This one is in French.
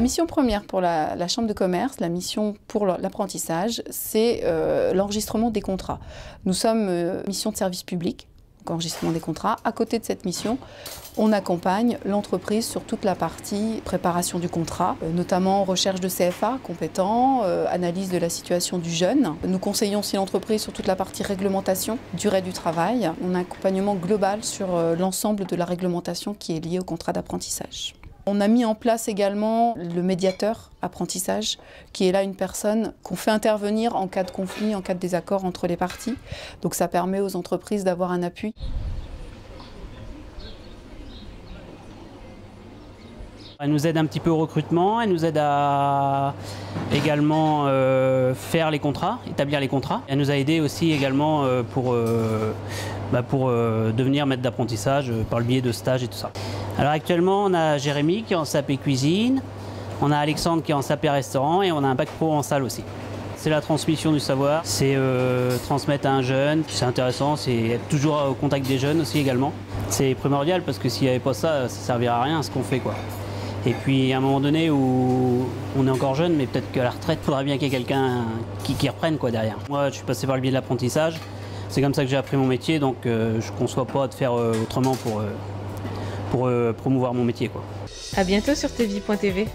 La mission première pour la chambre de commerce, la mission pour l'apprentissage, c'est l'enregistrement des contrats. Nous sommes mission de service public, donc enregistrement des contrats. À côté de cette mission, on accompagne l'entreprise sur toute la partie préparation du contrat, notamment recherche de CFA compétent, analyse de la situation du jeune. Nous conseillons aussi l'entreprise sur toute la partie réglementation, durée du travail. On a un accompagnement global sur l'ensemble de la réglementation qui est liée au contrat d'apprentissage. On a mis en place également le médiateur apprentissage, qui est là une personne qu'on fait intervenir en cas de conflit, en cas de désaccord entre les parties. Donc ça permet aux entreprises d'avoir un appui. Elle nous aide un petit peu au recrutement, elle nous aide à également faire les contrats, établir les contrats. Elle nous a aidé aussi également pour devenir maître d'apprentissage par le biais de stages et tout ça. Alors actuellement, on a Jérémy qui est en SAP Cuisine, on a Alexandre qui est en SAP Restaurant et on a un bac pro en salle aussi. C'est la transmission du savoir, c'est transmettre à un jeune, c'est intéressant, c'est être toujours au contact des jeunes aussi également. C'est primordial parce que s'il n'y avait pas ça, ça ne servirait à rien ce qu'on fait, quoi. Et puis à un moment donné où on est encore jeune, mais peut-être qu'à la retraite, il faudra bien qu'il y ait quelqu'un qui reprenne, quoi, derrière. Moi, je suis passé par le biais de l'apprentissage, c'est comme ça que j'ai appris mon métier, donc je ne conçois pas de faire autrement pour promouvoir mon métier, quoi. À bientôt sur tevi.tv.